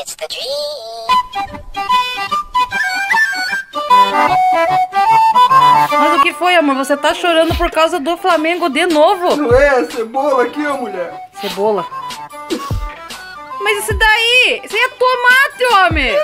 It's the dream. Mas o que foi, amor? Você tá chorando por causa do Flamengo de novo? Não é a cebola aqui, ó, mulher. Cebola. Mas esse daí, isso aí é tomate, homem.